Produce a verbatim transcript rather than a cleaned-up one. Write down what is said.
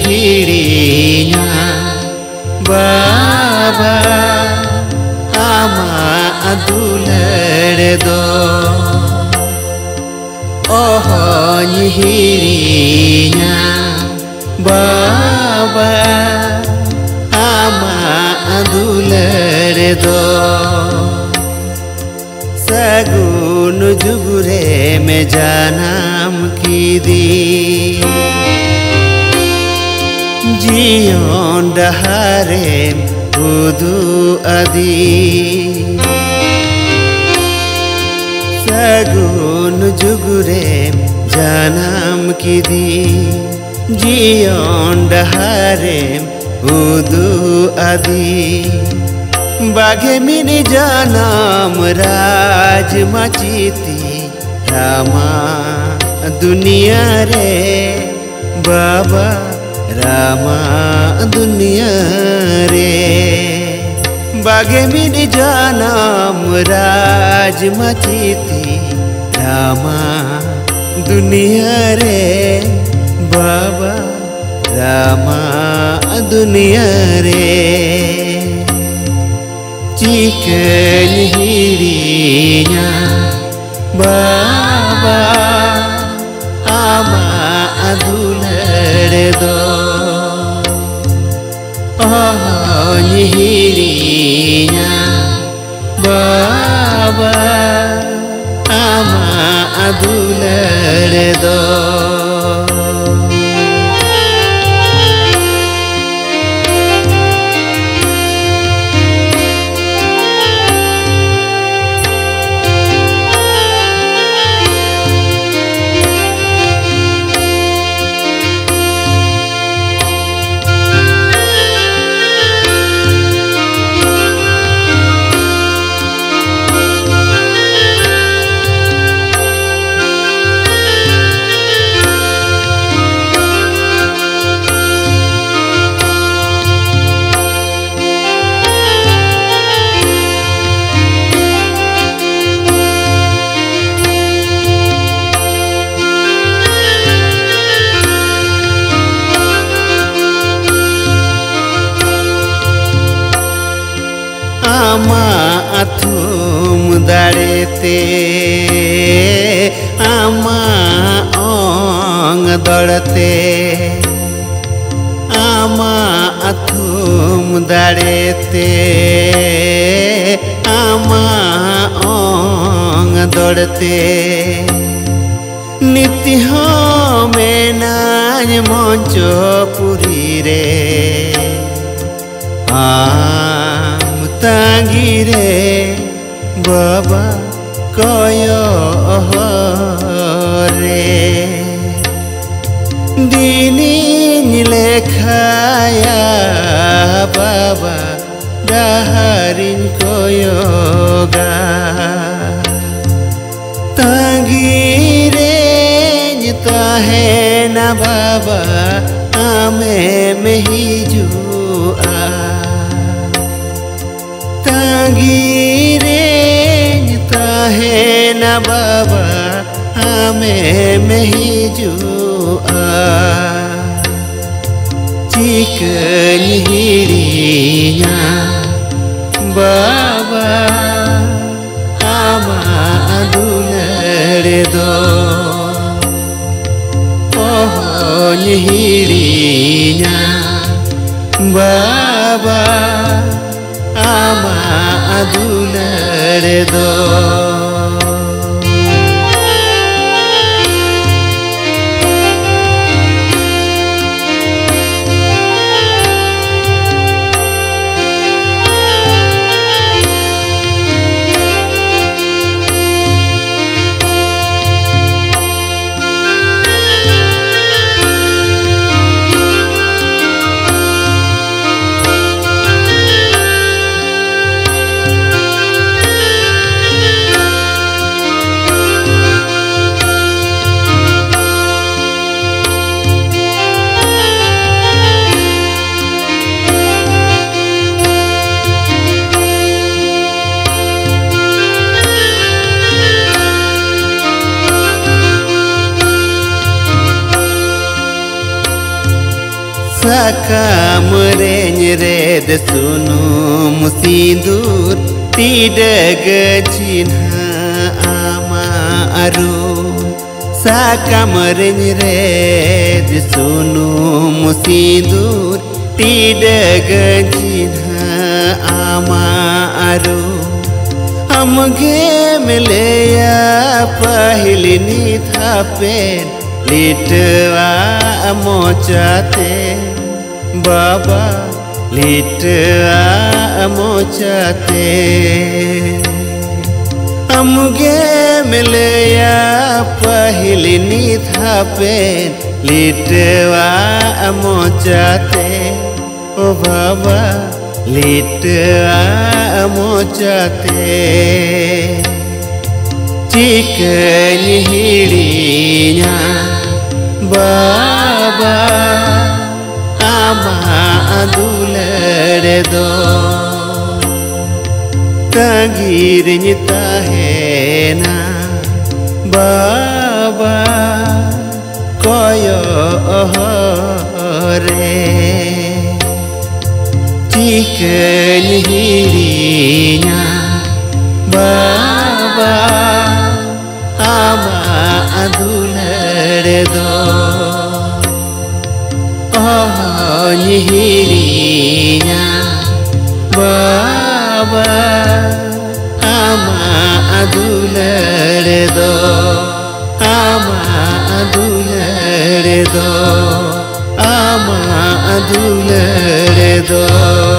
hirinya baba ama adulerdo oh hirinya baba ama adulerdo sagun jugure me janam ki di जीवन डहारे बुदू आदि सगुन जुगुरे जानम की दी जीवन डहारे बुदू आदि बाघे मिनी जानम राज मचीती रामा दुनिया रे बाबा रामा दुनिया रे बागे मिल जानम राज मचीती रामा दुनिया रे बाबा रामा दुनिया रे चिकन हिरिया बाबा आमा दुलर दो हिरिया बाबा आमा अदुलर दो आथुम दाड़े ते आमा ओंग दौड़ते आमा आथुम दाड़े ते आमा ओंग दौड़ते नित्य हो में नाज मोचो पुरी रे आम तांगी रे बाबा कयो रे दिनी लेखाया बाबा डहरिन कयोगा तंगीरे ताहे ना बाबा आमे मेही जुआ तंगी है ना बाबा हमें मही जुआ चिकन हिरिया बाबा आमा दुलर दो ओहन हिरिया बाबा आमा दुलर दो kam renyred sunum sindur tidag jinha amaru sakam renyred sunum sindur tidag jinha amaru amge meleya pahilini thapen लिटवा मोचाते बाबा लिटवा मोचाते अमुगे मिलया पहलनी थापे लिटवा मोचाते ओ बाबा लिटवा मोचाते चिकन हिड़िया बाबा आमा दुलर दो तंगीर निता है ना बाबा कोयो रे चिकन हिड़िया बाबा आमा दुलर दो हिरिया बाबा आमा दुलर दो आमा दुलर दो आमा दुलर दो।